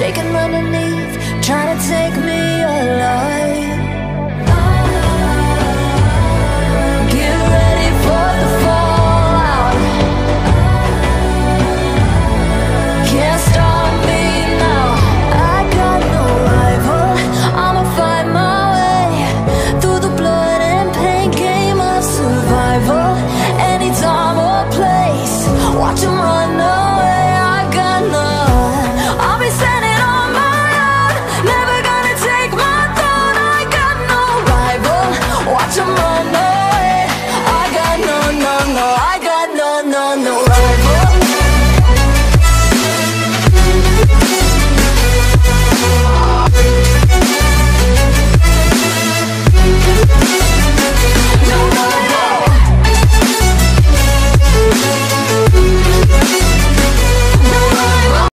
shaking underneath, trying to take me alive. Get ready for the fallout. Can't stop me now. I got no rival. I'ma find my way through the blood and pain, game of survival. Any time or place, watch 'em run away. Watch 'em run away. I got no, no, no, I got no, no, no rival.